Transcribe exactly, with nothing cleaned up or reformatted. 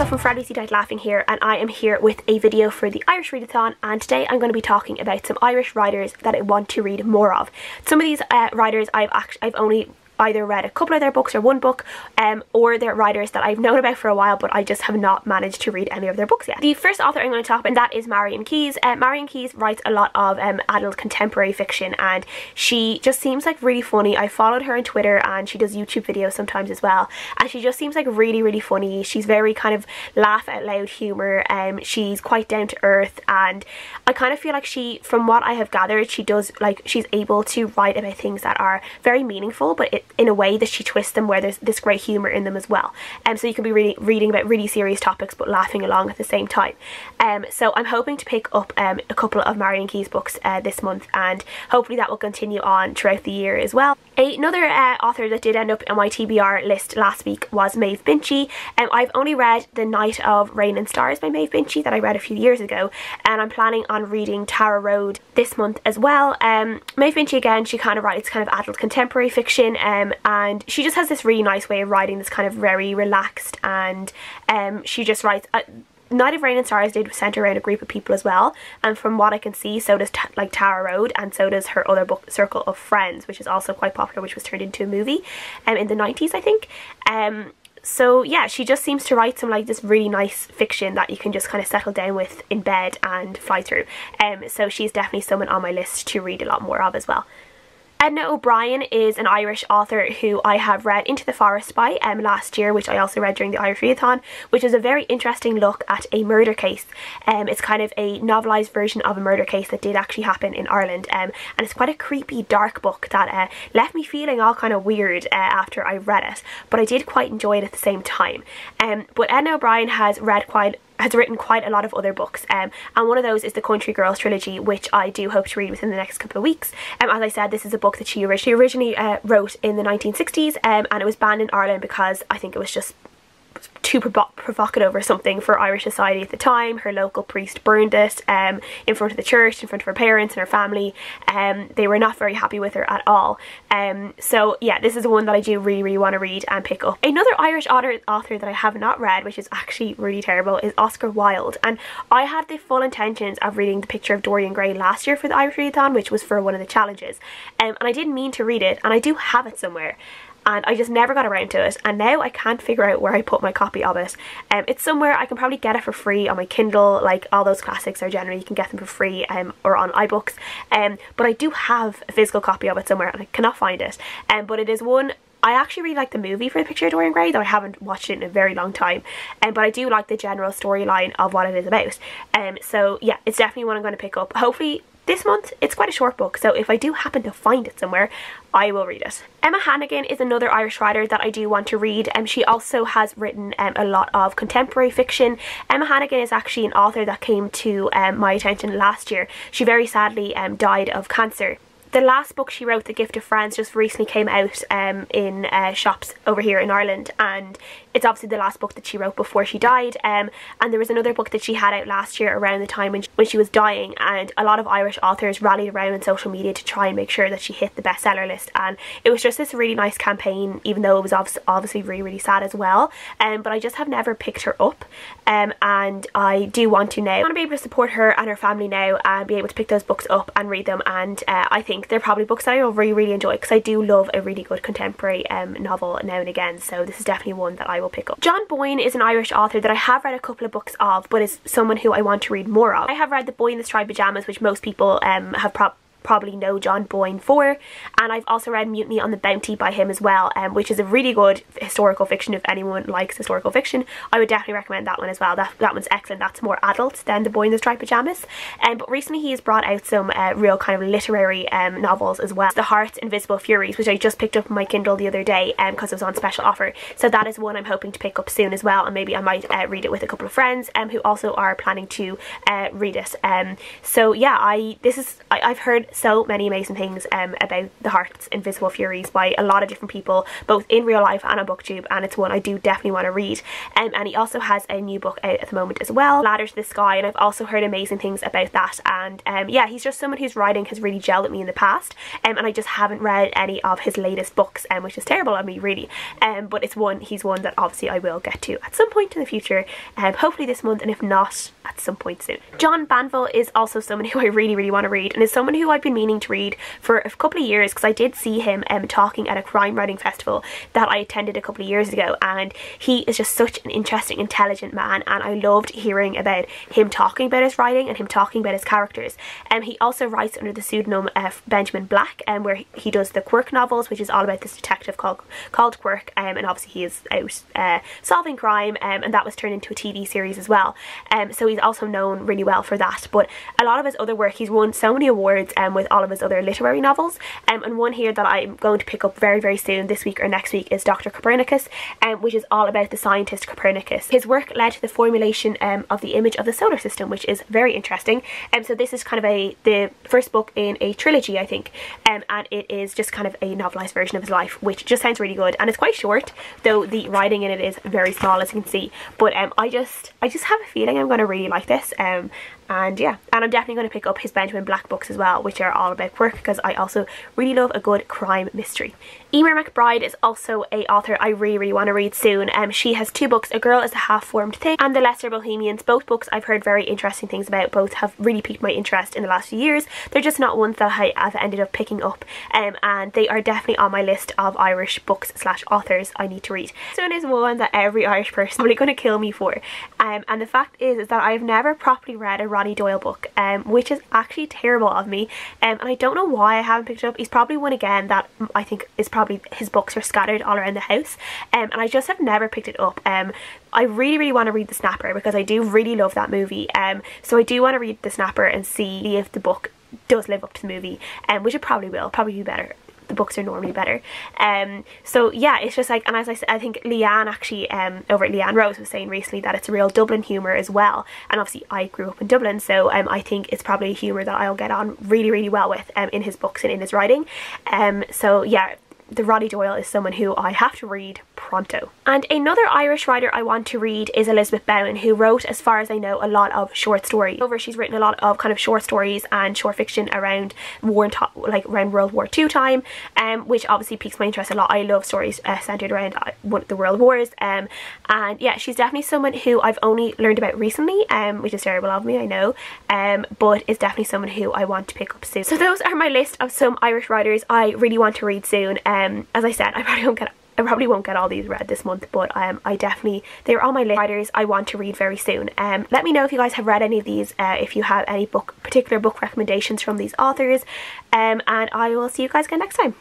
Stuff from Fridays You Died Laughing here, and I am here with a video for the Irish Readathon, and today I'm going to be talking about some Irish writers that I want to read more of. Some of these uh, writers I've actually, I've only either read a couple of their books or one book, um, or they're writers that I've known about for a while, but I just have not managed to read any of their books yet. The first author I'm going to talk about, and that is Marian Keyes. Uh, Marian Keyes writes a lot of um, adult contemporary fiction, and she just seems like really funny. I followed her on Twitter, and she does YouTube videos sometimes as well, and she just seems like really, really funny. She's very kind of laugh out loud humour, um, she's quite down to earth, and I kind of feel like she, from what I have gathered, she does, like, she's able to write about things that are very meaningful, but it in a way that she twists them where there's this great humour in them as well. Um, so you can be really reading about really serious topics but laughing along at the same time. Um, so I'm hoping to pick up um, a couple of Marian Keyes books uh, this month, and hopefully that will continue on throughout the year as well. Another uh, author that did end up on my T B R list last week was Maeve Binchy. Um, I've only read The Night of Rain and Stars by Maeve Binchy that I read a few years ago, and I'm planning on reading Tara Road this month as well. Um, Maeve Binchy, again, she kind of writes kind of adult contemporary fiction, um, and she just has this really nice way of writing that's kind of very relaxed, and um, she just writes... Uh, Night of Rain and Stars did centre around a group of people as well, and from what I can see, so does t like Tara Road, and so does her other book, Circle of Friends, which is also quite popular, which was turned into a movie um, in the nineties, I think. Um, so yeah, she just seems to write some like this really nice fiction that you can just kind of settle down with in bed and fly through. Um, so she's definitely someone on my list to read a lot more of as well. Edna O'Brien is an Irish author who I have read Into the Forest by um, last year, which I also read during the Irish Readathon, which is a very interesting look at a murder case. Um, it's kind of a novelised version of a murder case that did actually happen in Ireland, um, and it's quite a creepy, dark book that uh, left me feeling all kind of weird uh, after I read it, but I did quite enjoy it at the same time. Um, but Edna O'Brien has read quite has written quite a lot of other books, um, and one of those is the Country Girls trilogy, which I do hope to read within the next couple of weeks. Um, as I said, this is a book that she originally, originally uh, wrote in the nineteen sixties, um, and it was banned in Ireland because I think it was just too provo provocative or something for Irish society at the time. Her local priest burned it um, in front of the church, in front of her parents and her family. Um, they were not very happy with her at all. Um, so yeah, this is one that I do really, really want to read and pick up. Another Irish author, author that I have not read, which is actually really terrible, is Oscar Wilde. And I had the full intentions of reading The Picture of Dorian Gray last year for the Irish Readathon, which was for one of the challenges. Um, and I didn't mean to read it, and I do have it somewhere, and I just never got around to it, and now I can't figure out where I put my copy of it. Um, it's somewhere. I can probably get it for free on my Kindle, like all those classics are generally, you can get them for free um, or on iBooks, um, but I do have a physical copy of it somewhere and I cannot find it. Um, but it is one, I actually really like the movie for The Picture of Dorian Gray, though I haven't watched it in a very long time, um, but I do like the general storyline of what it is about. Um, so yeah, it's definitely one I'm going to pick up. Hopefully this month. It's quite a short book, so if I do happen to find it somewhere, I will read it. Emma Hannigan is another Irish writer that I do want to read, and um, she also has written um, a lot of contemporary fiction. Emma Hannigan is actually an author that came to um, my attention last year. She very sadly um, died of cancer. The last book she wrote, The Gift of Friends, just recently came out um, in uh, shops over here in Ireland, and it's obviously the last book that she wrote before she died, um, and there was another book that she had out last year around the time when she, when she was dying, and a lot of Irish authors rallied around on social media to try and make sure that she hit the bestseller list, and it was just this really nice campaign, even though it was obviously, obviously really, really sad as well, um, but I just have never picked her up, um, and I do want to now. I want to be able to support her and her family now and be able to pick those books up and read them, and uh, I think they're probably books that I will really, really enjoy, because I do love a really good contemporary um, novel now and again, so this is definitely one that I will pick up. John Boyne is an Irish author that I have read a couple of books of, but is someone who I want to read more of. I have read The Boy in the Striped Pyjamas, which most people um, have probably probably know John Boyne for, and I've also read Mutiny on the Bounty by him as well, um, which is a really good historical fiction. If anyone likes historical fiction, I would definitely recommend that one as well. That, that one's excellent. That's more adult than The Boy in the Striped Pyjamas, um, but recently he has brought out some uh, real kind of literary um, novels as well. The Heart's Invisible Furies, which I just picked up on my Kindle the other day because um, it was on special offer, so that is one I'm hoping to pick up soon as well, and maybe I might uh, read it with a couple of friends um, who also are planning to uh, read it. Um, so yeah, I this is I, I've heard so many amazing things um, about the Heart's Invisible Furies by a lot of different people, both in real life and on BookTube, and it's one I do definitely want to read. Um, and he also has a new book out at the moment as well, Ladder to the Sky, and I've also heard amazing things about that. And um, yeah, he's just someone whose writing has really gelled with me in the past, um, and I just haven't read any of his latest books, um, which is terrible on me really, um, but it's one, he's one that obviously I will get to at some point in the future, um, hopefully this month, and if not, at some point soon. John Banville is also someone who I really really want to read, and is someone who I've been meaning to read for a couple of years, because I did see him um, talking at a crime writing festival that I attended a couple of years ago, and he is just such an interesting, intelligent man, and I loved hearing about him talking about his writing and him talking about his characters. And um, he also writes under the pseudonym of Benjamin Black, and um, where he does the Quirk novels, which is all about this detective called called Quirk, um, and obviously he is out uh, solving crime, um, and that was turned into a T V series as well, um, so he's also known really well for that. But a lot of his other work, he's won so many awards um, with all of his other literary novels, um, and one here that I'm going to pick up very very soon this week or next week is Doctor Copernicus, um, which is all about the scientist Copernicus. His work led to the formulation um, of the image of the solar system, which is very interesting, and um, so this is kind of a the first book in a trilogy, I think, um, and it is just kind of a novelised version of his life, which just sounds really good, and it's quite short, though the writing in it is very small as you can see. But um, I just I just have a feeling I'm going to really like this, um, and yeah, and I'm definitely going to pick up his Benjamin Black books as well, which are all about Quirk, because I also really love a good crime mystery. Eimear McBride is also a author I really really want to read soon. Um, she has two books, A Girl is a Half-Formed Thing and The Lesser Bohemians. Both books I've heard very interesting things about, both have really piqued my interest in the last few years. They're just not ones that I have ended up picking up, um, and they are definitely on my list of Irish books slash authors I need to read. So it is one that every Irish person is probably going to kill me for, um, and the fact is, is that I've never properly read a Roddy Doyle book, um, which is actually terrible of me, um, and I don't know why I haven't picked it up. He's probably one again that I think is probably Probably his books are scattered all around the house, um, and I just have never picked it up. Um, I really really want to read The Snapper, because I do really love that movie, um, so I do want to read The Snapper and see if the book does live up to the movie, um, which it probably will, probably be better. The books are normally better, um so yeah, it's just like, and as I said, I think Leanne actually um over at Leanne Rose was saying recently that it's real Dublin humour as well, and obviously I grew up in Dublin, so um I think it's probably humour that I'll get on really really well with um in his books and in his writing, um so yeah, the Roddy Doyle is someone who I have to read pronto. And another Irish writer I want to read is Elizabeth Bowen, who wrote, as far as I know, a lot of short stories. Over, she's written a lot of kind of short stories and short fiction around war and like around World War Two time, um, which obviously piques my interest a lot. I love stories uh, centered around uh, the World Wars, um, and yeah, she's definitely someone who I've only learned about recently, um, which is terrible of me, I know, um, but is definitely someone who I want to pick up soon. So those are my list of some Irish writers I really want to read soon. Um, Um, as I said, I probably won't get I probably won't get all these read this month, but um, I definitely, they're on my list of writers I want to read very soon. Um, let me know if you guys have read any of these, uh, if you have any book particular book recommendations from these authors, um, and I will see you guys again next time. Bye!